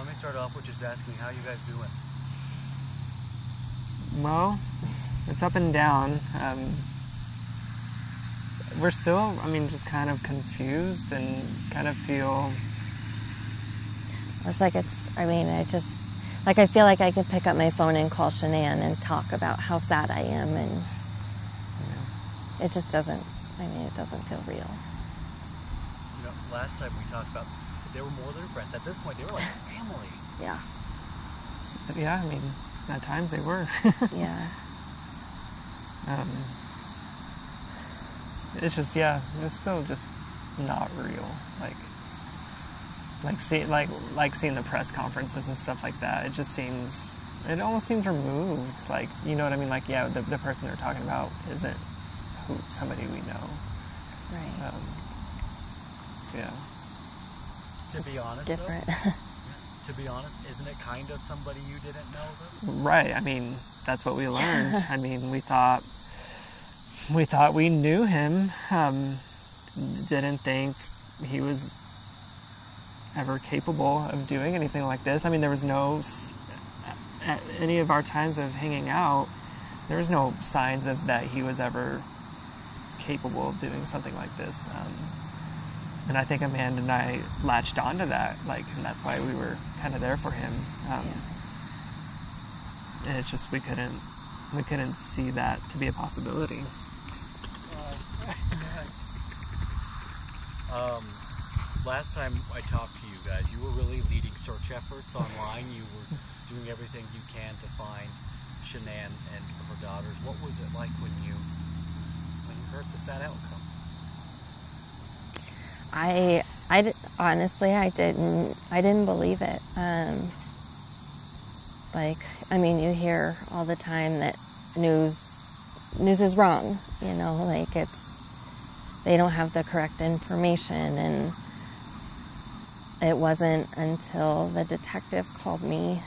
Let me start off with just asking how you guys doing. Well, it's up and down. We're still, just kind of confused and kind of feel... I feel like I can pick up my phone and call Shanann and talk about how sad I am, and yeah. It just doesn't, it doesn't feel real. Last time we talked about, they were more than friends. At this point, they were like family. Yeah. Yeah, at times they were. Yeah. It's just, it's still just not real. Like seeing the press conferences and stuff like that, it just seems, it almost seems removed. The person they're talking about isn't somebody we know. Right. Yeah. To be honest, isn't it kind of somebody you didn't know, though? Right. That's what we learned. We thought we knew him. Didn't think he was ever capable of doing anything like this. There was no, at any of our times of hanging out, there was no signs of that he was ever capable of doing something like this. And I think Amanda and I latched onto that, and that's why we were kind of there for him. And it's just we couldn't see that to be a possibility. Last time I talked to you guys, you were really leading search efforts online. You were doing everything you can to find Shanann and her daughters. What was it like when you heard the sad outcome? Honestly, I didn't believe it. You hear all the time that news is wrong. They don't have the correct information, and it wasn't until the detective called me,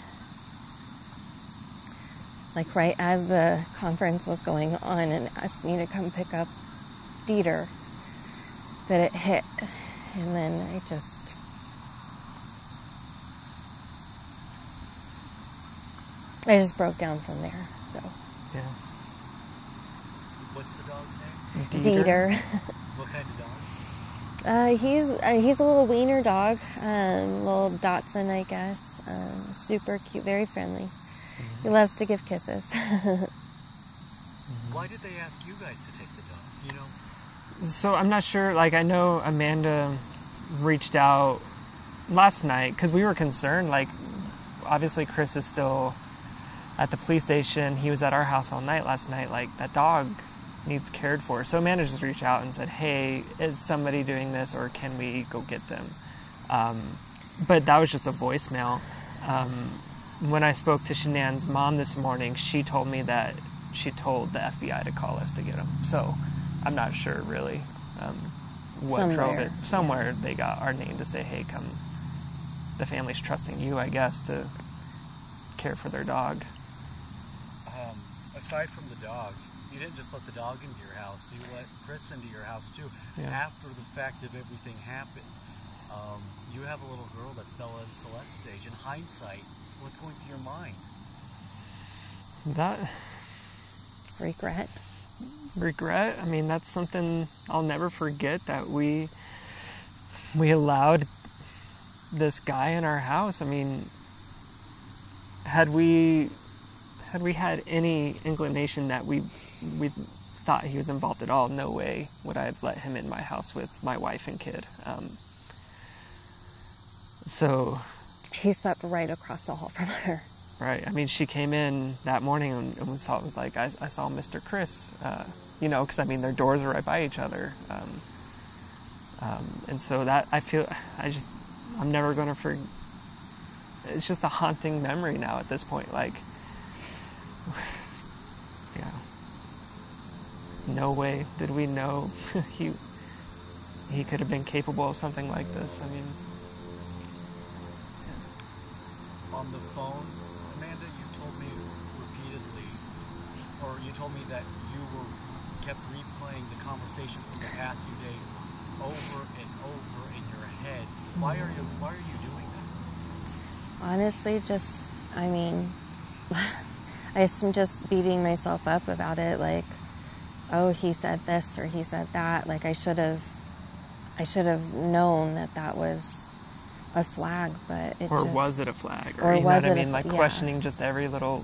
right as the conference was going on, and asked me to come pick up Dieter, that it hit. And then I just... broke down from there, so... Yeah. What's the dog's name? Dieter. What kind of dog? He's a little wiener dog, little Dotson, I guess. Super cute, very friendly. Mm-hmm. He loves to give kisses. Why did they ask you guys to take the dog? So I'm not sure. I know Amanda reached out last night because we were concerned. Obviously Chris is still at the police station. He was at our house all night last night. That dog needs cared for. So Amanda just reached out and said, "Hey, is somebody doing this, or can we go get them?" But that was just a voicemail. When I spoke to Shanann's mom this morning, she told me that she told the FBI to call us to get him. So I'm not sure really what drove it. Somewhere they got our name to say, "Hey, come." The family's trusting you, I guess, to care for their dog. Aside from the dog, you didn't just let the dog into your house. You let Chris into your house too. Yeah. After the fact of everything happened, you have a little girl that's Bella and Celeste's age. In hindsight, what's going through your mind? That regret. Regret. That's something I'll never forget, that we allowed this guy in our house. Had we had any inclination that we thought he was involved at all, no way would I have let him in my house with my wife and kid. So he slept right across the hall from her. Right. She came in that morning and we saw, I saw Mr. Chris, because, their doors are right by each other. And so that, I'm never going to forget. It's just a haunting memory now at this point. No way did we know he could have been capable of something like this. On the phone, Amanda, you told me that you kept replaying the conversation from the past few days over and over in your head. Why are you doing that? honestly just, I mean, I'm just beating myself up about it. Like, oh, he said this or he said that. Like, I should have known that that was a flag, but it or just, was it a flag? Or you know what I mean? Like, yeah. Questioning just every little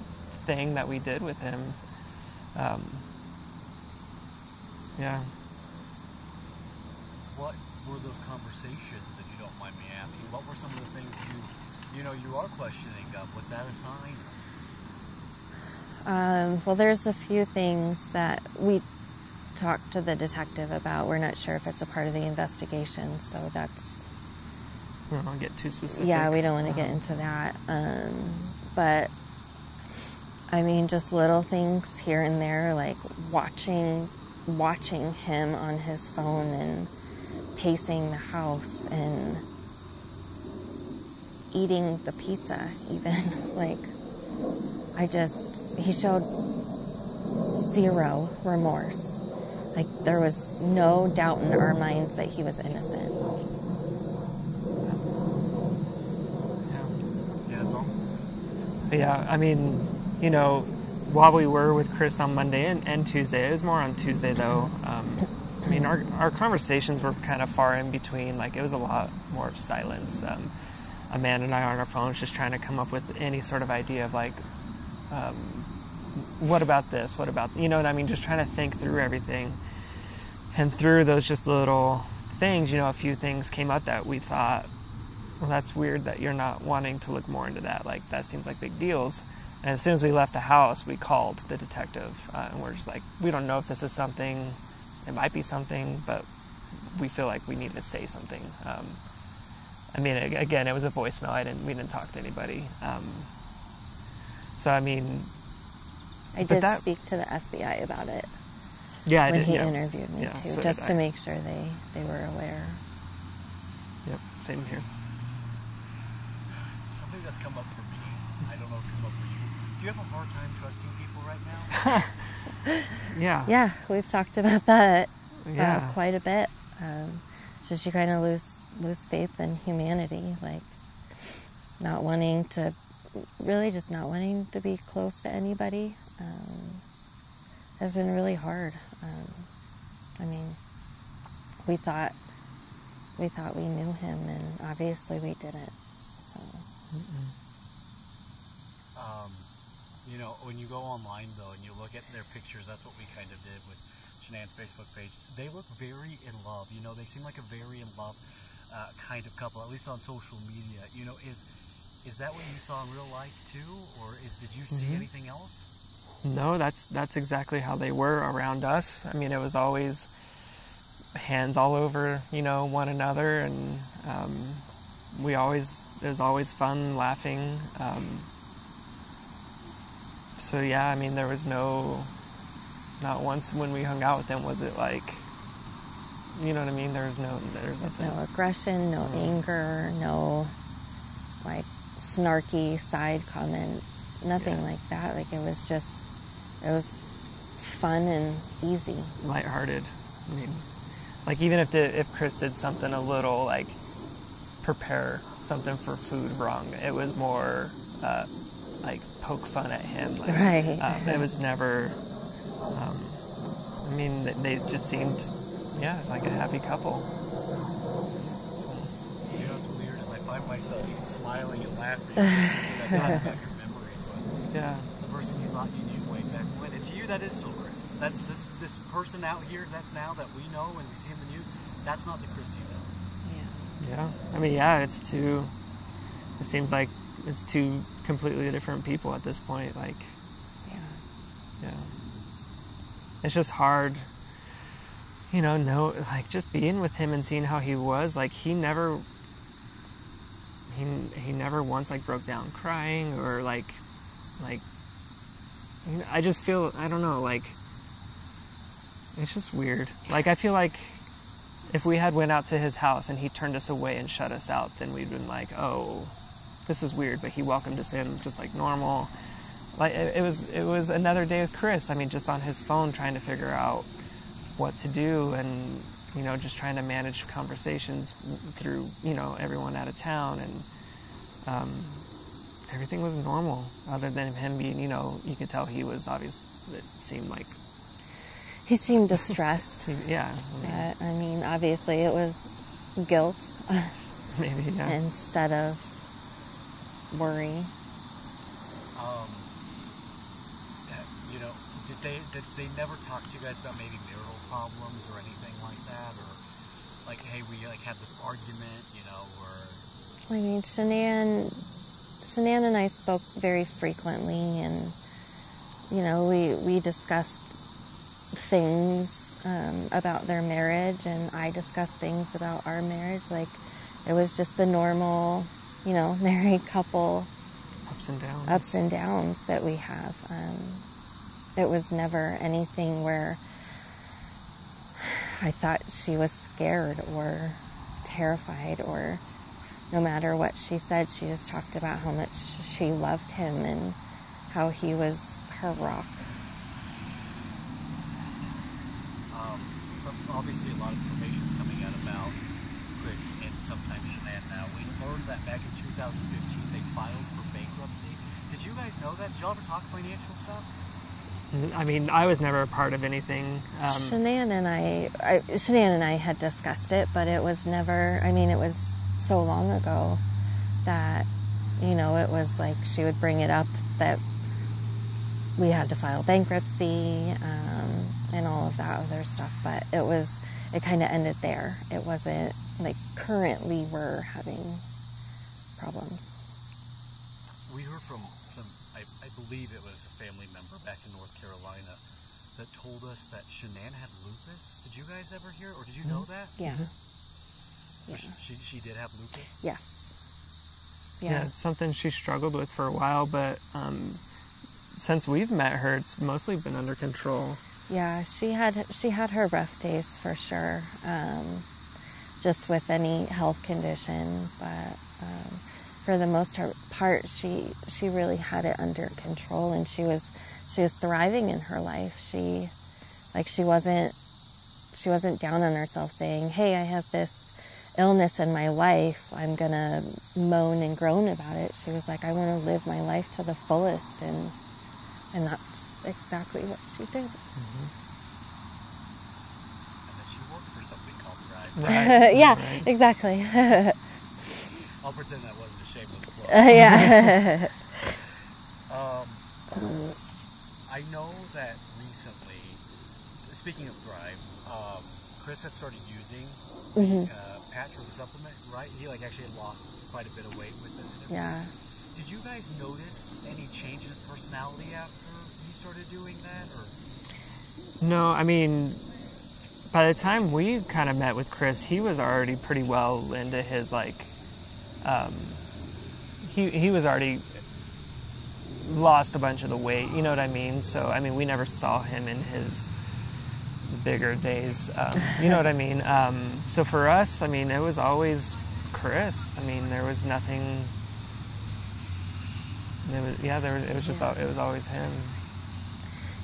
thing that we did with him. Yeah. What were those conversations, if you don't mind me asking? What were some of the things you are questioning of? Was that a sign? Well, there's a few things that we talked to the detective about. We're not sure if it's a part of the investigation, so that's... We don't want to get too specific. Yeah, we don't want to get into that. But, I mean, just little things here and there, like watching him on his phone and pacing the house and eating the pizza even. Like, he showed zero remorse. Like, there was no doubt in our minds that he was innocent. Yeah, I mean, you know, while we were with Chris on Monday and Tuesday, it was more on Tuesday though, I mean, our conversations were kind of far in between. Like, it was a lot more of silence. Amanda and I on our phones just trying to come up with any sort of idea of like, what about this? What about, you know what I mean? Just trying to think through everything. And through those just little things, you know, a few things came up that we thought, well, that's weird that you're not wanting to look more into that. Like, that seems like big deals. And as soon as we left the house, we called the detective. And we're just like, we don't know if this is something. It might be something, but we feel like we need to say something. I mean, again, it was a voicemail. We didn't talk to anybody. So, I mean... I did speak to the FBI about it. Yeah, I did. When he interviewed me, too, so just to make sure they were aware. Yep, same here. That's come up for me. I don't know if it's come up for you. Do you have a hard time trusting people right now? Yeah. Yeah, we've talked about that quite a bit. Just you kind of lose faith in humanity, like not wanting to be close to anybody has been really hard. I mean, we thought we knew him, and obviously we didn't. So. Mm-hmm. You know, when you go online though and you look at their pictures, that's what we kind of did with Shanann's Facebook page. They look very in love. You know, they seem like a very in love kind of couple, at least on social media. You know, is that what you saw in real life too, or did you see anything else? No, that's exactly how they were around us. I mean, it was always hands all over, you know, one another, and there's always fun, laughing. So yeah, I mean, there was not once when we hung out with them was it like, you know what I mean? There's no aggression, no anger, no like snarky side comments, nothing like that. Like, it was fun and easy. Lighthearted. I mean, like, even if Chris did something a little like prepare something for food wrong, it was more like poke fun at him, like, right. It was never I mean, they just seemed like a happy couple. You know, it's weird, as I find myself even smiling and laughing about your memories, but the person you thought you knew way back when, and to you that is still Chris. That's this person out here that's now that we know and we see in the news, that's not the Chris you know. Yeah, I mean, it seems like it's two completely different people at this point, like, it's just hard, you know, like, just being with him and seeing how he was, like, he never once, like, broke down crying, or, like, I just feel, I don't know, like, it's just weird, like, I feel like, if we had went out to his house and he turned us away and shut us out, then we'd been like, oh, this is weird, but he welcomed us in just like normal. Like, it was another day with Chris. I mean, just on his phone trying to figure out what to do, and, you know, just trying to manage conversations through, you know, everyone out of town. And everything was normal, other than him being, you know, you could tell he was obvious. It seemed like he seemed distressed. Yeah. But, I mean, obviously it was guilt. Maybe, yeah. Instead of worry. You know, did they never talk to you guys about maybe marital problems or anything like that, or like, hey, we like had this argument, you know, or? I mean, Shanann and I spoke very frequently, and you know, we discussed things about their marriage, and I discussed things about our marriage. Like, it was just the normal, you know, married couple ups and downs that we have. It was never anything where I thought she was scared or terrified, or no matter what she said, she just talked about how much she loved him and how he was her rock. So obviously a lot of information's coming out about Chris and sometimes Shanann now. We learned that back in 2015 they filed for bankruptcy. Did you guys know that? Did y'all ever talk financial stuff? I mean, I was never a part of anything. Shanann and I had discussed it, but it was never, I mean, it was so long ago that, you know, it was like she would bring it up that we had to file bankruptcy and all of that other stuff, but it kind of ended there. It wasn't like currently we're having problems. We heard from I believe it was a family member back in North Carolina that told us that Shanann had lupus. Did you guys ever hear, or did you know that? Yeah. Mm-hmm. Yeah. She did have lupus? Yeah. Yeah. Yeah, it's something she struggled with for a while, but since we've met her, it's mostly been under control. Yeah, she had her rough days for sure, just with any health condition, but for the most part, she really had it under control, and she was thriving in her life. She wasn't down on herself saying, "Hey, I have this illness in my life. I'm gonna moan and groan about it." She was like, "I want to live my life to the fullest," and that's exactly what she did. Mm-hmm. Right. Yeah, right. Exactly. I'll pretend that wasn't a shameless plug. Yeah. I know that recently, speaking of Thrive, Chris had started using the patch or the supplement, right? He like actually lost quite a bit of weight with it. Yeah. Did you guys notice any change in his personality after he started doing that? Or? No, I mean, by the time we kind of met with Chris, he was already pretty well into his, like, he was already lost a bunch of the weight, you know what I mean? So, I mean, we never saw him in his bigger days, you know what I mean? So for us, I mean, it was always Chris. I mean, there was nothing, it was always him.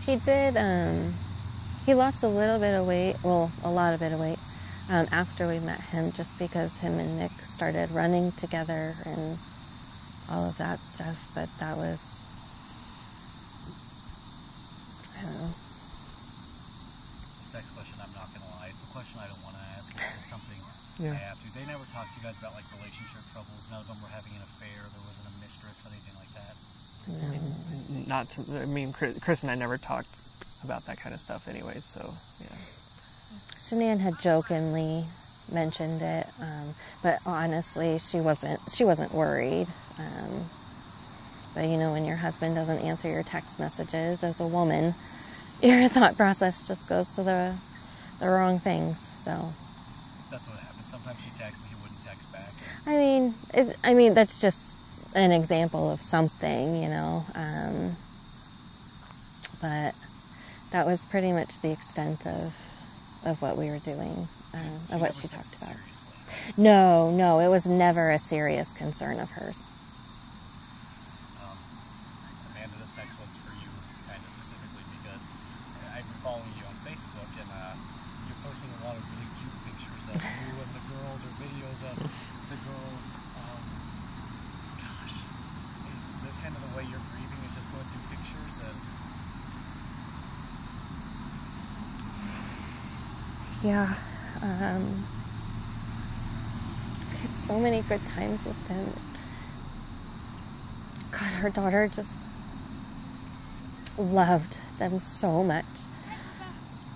He did, he lost a little bit of weight, well, a lot of bit of weight, after we met him, just because him and Nick started running together and all of that stuff. But that was, I don't know. This next question, I'm not going to lie, it's a question I don't want to ask. It's something I have to. They never talked to you guys about, like, relationship troubles. None of them were having an affair. There wasn't a mistress, anything like that. No. Chris and I never talked about that kind of stuff anyway, so yeah. Shanann had jokingly mentioned it, but honestly she wasn't worried. But you know, when your husband doesn't answer your text messages, as a woman your thought process just goes to the wrong things. So that's what happens. Sometimes she texts and he wouldn't text back. I mean that's just an example of something, you know. But that was pretty much the extent of what we were doing, of what she talked about. No, it was never a serious concern of hers. Amanda, this next one's for you, kind of specifically, because I've been following you on Facebook, and you're posting a lot of really cute pictures of you and the girls, or videos of the girls. Gosh, way you're grieving is just going through pictures and... Yeah. I had so many good times with them. God, her daughter just loved them so much.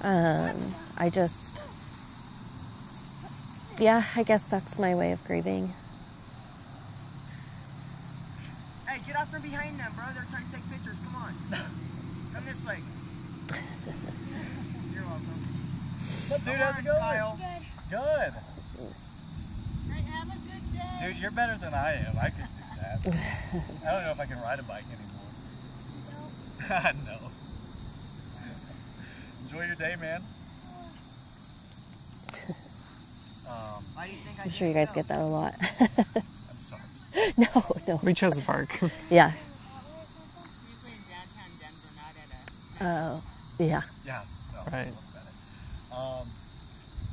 I just... Yeah, I guess that's my way of grieving. Hey, get off from behind them, bro. They're trying to take pictures. Come on. Come this way. You're welcome. What, dude, how's it going? Kyle. Good. Hey, have a good day. Dude, you're better than I am. I could do that. I don't know if I can ride a bike anymore. I know. Enjoy your day, man. I'm sure you guys get that a lot. No. We chose a park. Yeah. Usually in downtown Denver, not at a... Oh, yeah. Yeah, no, right.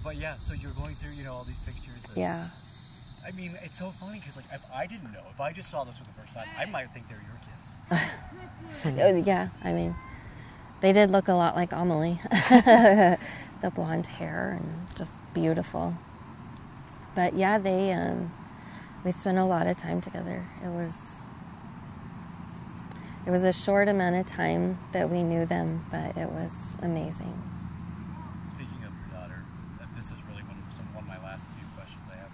But yeah, so you're going through, you know, all these pictures. And, yeah. I mean, it's so funny because, like, if I didn't know, if I just saw this for the first time, I might think they're your kids. Yeah, I mean, they did look a lot like Amelie. The blonde hair and just beautiful. But yeah, they... We spent a lot of time together. It was a short amount of time that we knew them, but it was amazing. Speaking of your daughter, this is really one of my last few questions I have.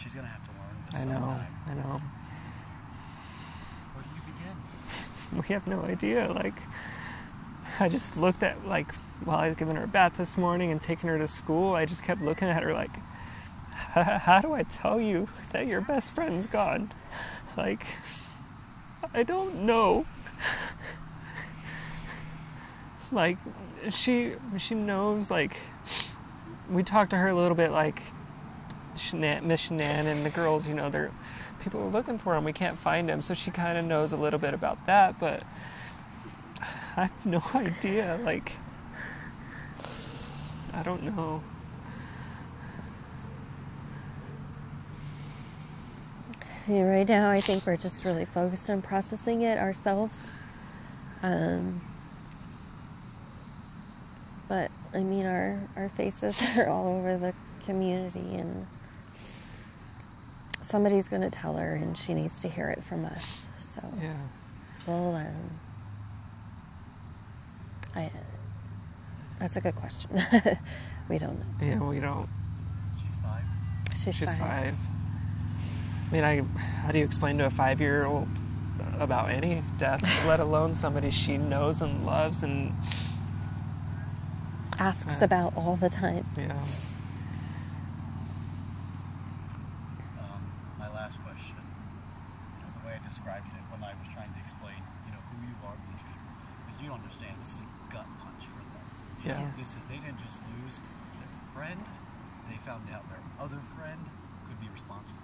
She's going to have to learn this sometime. I know. Where do you begin? We have no idea. Like, I just looked at, like, while I was giving her a bath this morning and taking her to school, I just kept looking at her like, how do I tell you that your best friend's gone? Like, I don't know. Like, she knows, like, we talked to her a little bit, like, Miss Shanann and the girls, you know, people are looking for him. We can't find him. So she kind of knows a little bit about that, but I have no idea. Like, I don't know. Right now, I think we're just really focused on processing it ourselves. But, I mean, our faces are all over the community, and somebody's going to tell her, and she needs to hear it from us. So, yeah. We'll, that's a good question. We don't know. Yeah, we don't. She's 5. She's 5. I mean, how do you explain to a 5-year-old about any death, let alone somebody she knows and loves and... asks about all the time. Yeah. My last question, you know, the way I described it when I was trying to explain, you know, who you are to these people, is you understand this is a gut punch for them. You know, this is, they didn't just lose their friend, they found out their other friend could be responsible.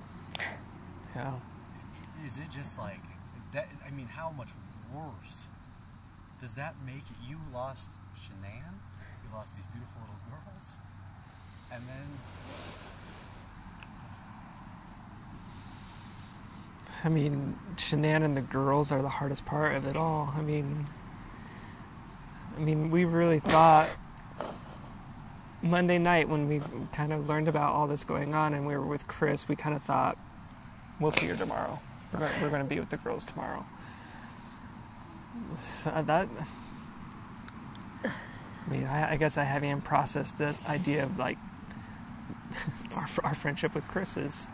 Yeah. Is it just like that? I mean, how much worse does that make it? You lost Shanann, you lost these beautiful little girls, and then I mean, Shanann and the girls are the hardest part of it all. I mean, we really thought Monday night when we kind of learned about all this going on, and we were with Chris, we kind of thought, we'll see her tomorrow. We're going to be with the girls tomorrow. So that... I mean, I guess I haven't even processed the idea of, like, our friendship with Chris is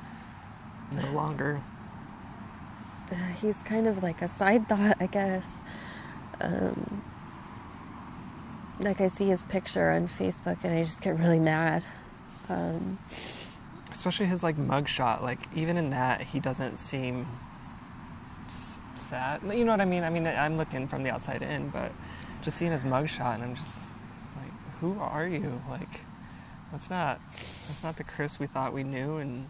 no longer. He's kind of like a side thought, I guess. Like, I see his picture on Facebook, and I just get really mad. Especially his, like, mugshot. Like, even in that, he doesn't seem sad. You know what I mean? I mean, I'm looking from the outside in, but just seeing his mugshot, and I'm just like, who are you? Like, that's not the Chris we thought we knew. And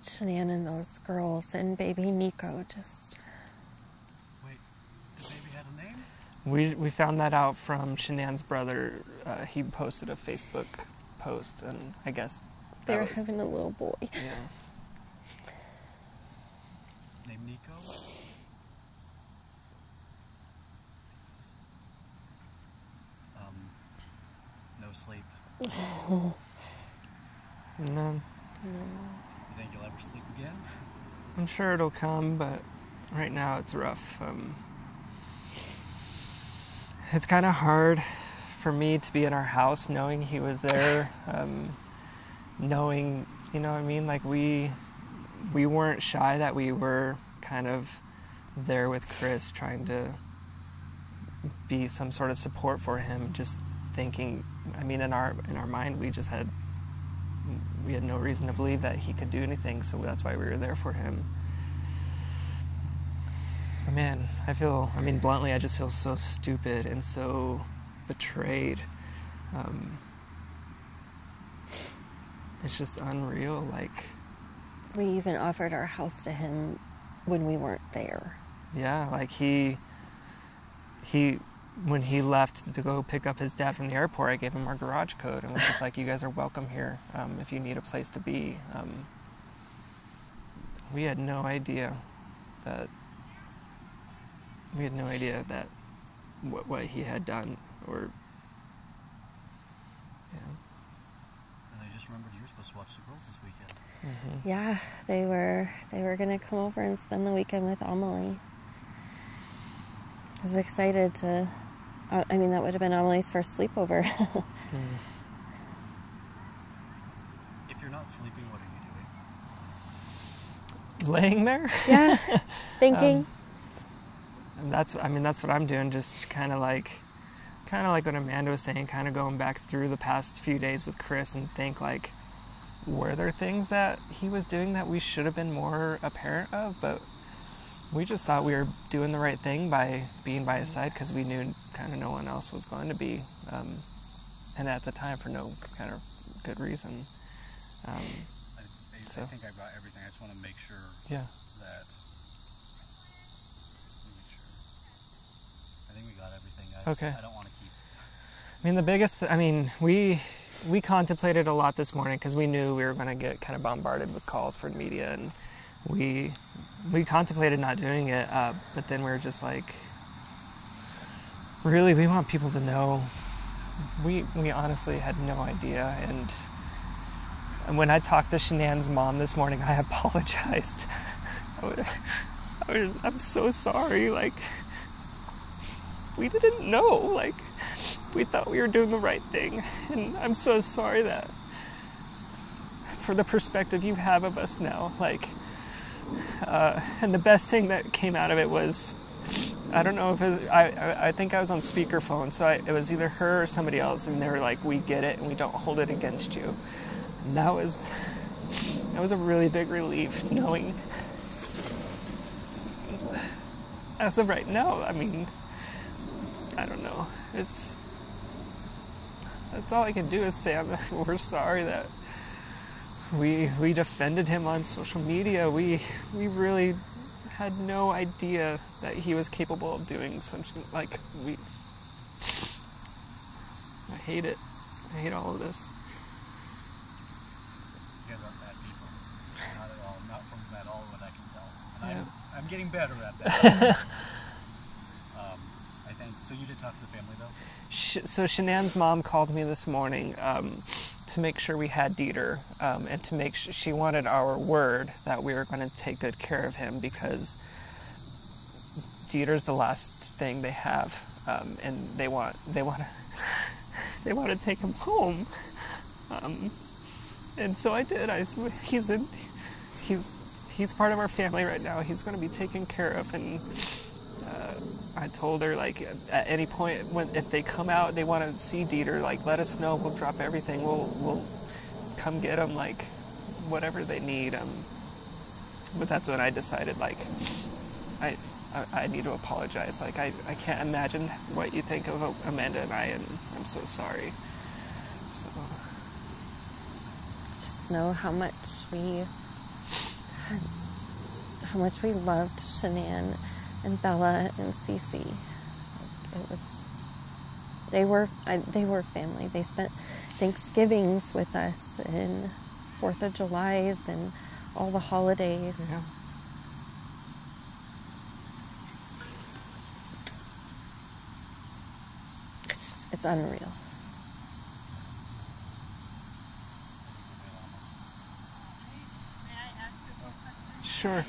Shanann and those girls and baby Nico just... Wait, the baby had a name? We found that out from Shanann's brother. He posted a Facebook post, and I guess they were having a little boy. Yeah. Nico. No sleep. None. You think you'll ever sleep again? I'm sure it'll come, but right now it's rough. It's kind of hard for me to be in our house knowing he was there, knowing, you know what I mean? Like, we weren't shy that we were kind of there with Chris, trying to be some sort of support for him, just thinking, I mean, in our mind, we had no reason to believe that he could do anything, so that's why we were there for him. Man, bluntly, I just feel so stupid and so betrayed. It's just unreal, like... We even offered our house to him when we weren't there. Yeah, like he when he left to go pick up his dad from the airport, I gave him our garage code and was just like, you guys are welcome here if you need a place to be. We had no idea that what he had done, or, yeah. And I just remembered you were supposed to watch the girls this weekend. Mm-hmm. Yeah, they were going to come over and spend the weekend with Amelie. I was excited to, that would have been Amelie's first sleepover. If you're not sleeping, what are you doing? Laying there? Yeah, thinking. And that's what I'm doing, just kind of like what Amanda was saying, kind of going back through the past few days with Chris and think, like, were there things that he was doing that we should have been more apparent of? But we just thought we were doing the right thing by being by his side, because we knew kind of no one else was going to be, and at the time for no kind of good reason. I think I got everything. I just want to make sure that... I think we got everything. Okay. I don't want to keep... we contemplated a lot this morning because we knew we were going to get kind of bombarded with calls for media, and we contemplated not doing it, but then we were just like, really, we want people to know. We honestly had no idea, and when I talked to Shanann's mom this morning, I apologized. I'm so sorry, like... We didn't know, like, we thought we were doing the right thing. And I'm so sorry that, for the perspective you have of us now, like, and the best thing that came out of it was, I don't know if it was, I think I was on speakerphone, so it was either her or somebody else, and they were like, we get it, and we don't hold it against you. And that was a really big relief, knowing, as of right now, I mean... I don't know. That's all I can do is say we're sorry that we defended him on social media. We really had no idea that he was capable of doing something like I hate it. I hate all of this. You guys aren't bad people. Not at all. Not from at all what I can tell. And yeah. I'm getting better at that. So you did talk to the family, though? So Shanann's mom called me this morning to make sure we had Dieter, and to make sure she wanted our word that we were going to take good care of him, because Dieter's the last thing they have, and they want to take him home, and so I did. He's part of our family right now. He's going to be taken care of, and. I told her, like, at any point, if they come out, they want to see Dieter, like, let us know. We'll drop everything. We'll come get him, like, whatever they need. But that's when I decided, like, I need to apologize. Like, I can't imagine what you think of Amanda and I, and I'm so sorry. So. Just know how much we loved Shanann and Bella and Cece. They were family. They spent Thanksgivings with us and 4th of Julys and all the holidays. Yeah. It's unreal. Sure.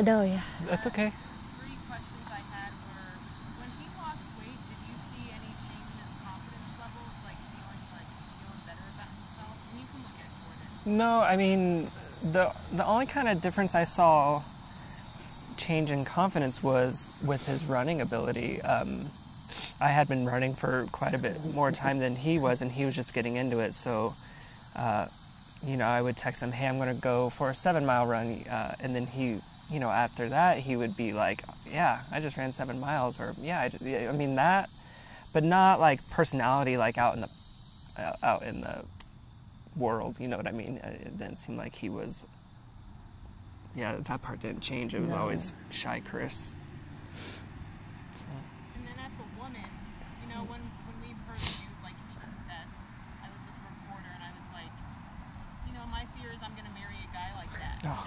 No, yeah. That's okay. Three questions I had were, when he lost weight, did you see any change in his confidence levels, like feeling better about himself? And you can look at it. No, I mean, the only kind of difference I saw change in confidence was with his running ability. I had been running for quite a bit more time than he was, and he was just getting into it. So, you know, I would text him, hey, I'm going to go for a 7-mile run. And then he, you know, after that, he would be like, yeah, I just ran 7 miles, or yeah, I mean that, but not like personality, like out in the world. You know what I mean? It didn't seem like he was, yeah, that part didn't change. It was always shy Chris. So. And then as a woman, you know, when we've heard the news, like he confessed, I was with a reporter and I was like, you know, my fear is I'm going to marry a guy like that, you know?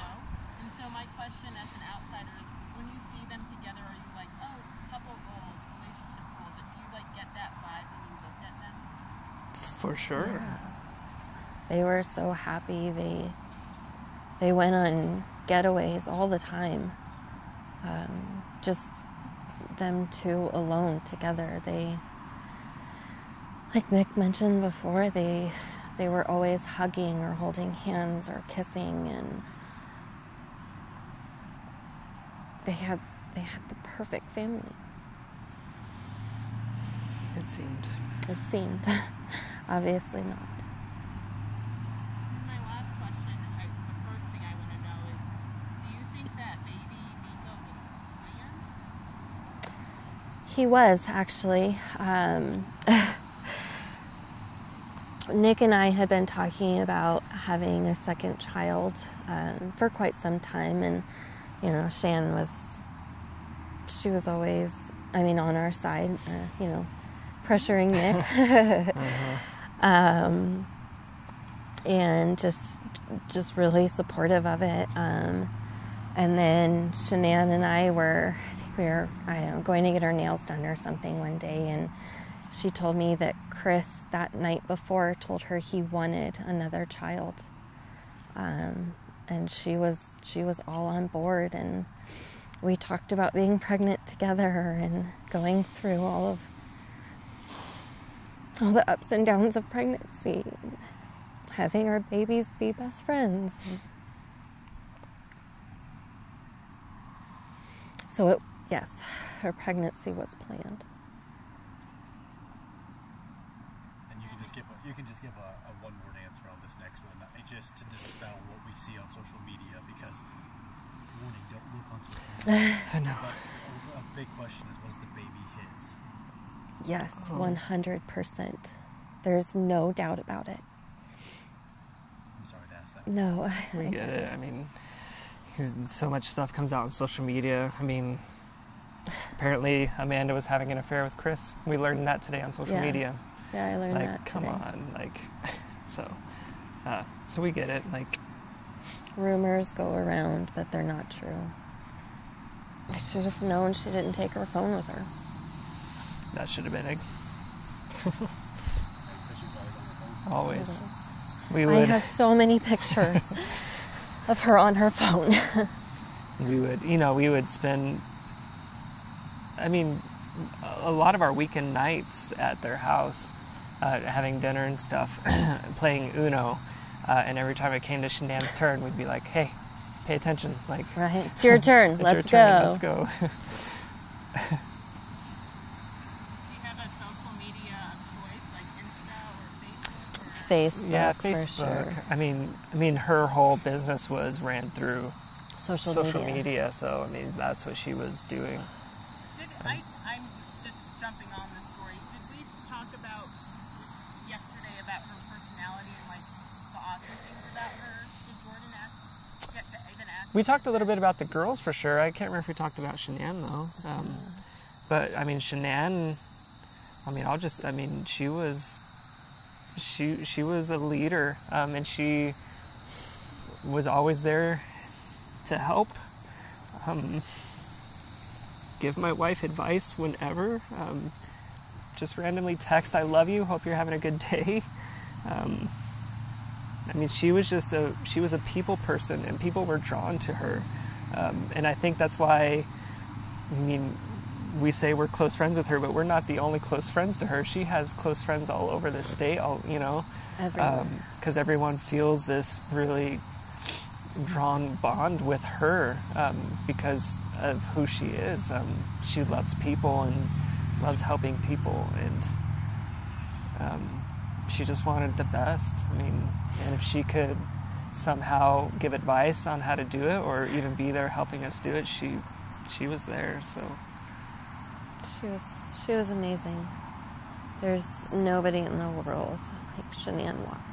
And so my question as an outsider is, when you see them together, are you like, oh, couple goals, relationship goals? Do you, like, get that vibe when you looked at them? For sure. Yeah. They were so happy. They went on getaways all the time. Just them two alone together. They, like Nick mentioned before, they were always hugging or holding hands or kissing, and they had the perfect family. It seemed. Obviously not. My last question, the first thing I want to know is, do you think that baby Nico was planned? He was, actually. Nick and I had been talking about having a second child for quite some time, and you know, Shanann was always, I mean, on our side, you know, pressuring Nick. Uh-huh. And just really supportive of it. And then Shanann and I were, I don't know, going to get her nails done or something one day, and she told me that Chris, that night before, told her he wanted another child. And she was all on board, and we talked about being pregnant together and going through all the ups and downs of pregnancy, and having our babies be best friends. So yes, her pregnancy was planned. And you can just give a one-word answer on this next one, just to dispel what we see on social media, because warning, don't look on social media. I know. But a big question is, was the baby his? Yes, 100%. There's no doubt about it. I'm sorry to ask that. No. We get it. I mean, so much stuff comes out on social media. I mean, apparently Amanda was having an affair with Chris. We learned that today on social media. Yeah, I learned that today. Like, come on. Like, so... so we get it. Like, rumors go around, but they're not true. I should have known she didn't take her phone with her. That should have been always. We would. I have so many pictures of her on her phone. we would spend, I mean, a lot of our weekend nights at their house, having dinner and stuff, playing Uno. And every time it came to Shanann's turn, we'd be like, hey, pay attention. Like, right. It's your turn. Let's go. Do you have a social media choice, like Insta or Facebook? Facebook, for sure. I mean, her whole business was ran through social media. So, I mean, that's what she was doing. I'm just jumping on this story. Did we talk about yesterday about her personality and, like, we talked a little bit about the girls for sure. I can't remember if we talked about Shanann though. But I mean, Shanann, she was a leader, and she was always there to help, give my wife advice whenever. just randomly text, I love you, hope you're having a good day. I mean, she was a people person, and people were drawn to her. And I think that's why, I mean, we say we're close friends with her, but we're not the only close friends to her. She has close friends all over the state, because everyone feels this really drawn bond with her because of who she is. She loves people and loves helping people, and she just wanted the best. I mean, and if she could somehow give advice on how to do it or even be there helping us do it, she was there. So she was amazing. There's nobody in the world like Shanann Watts.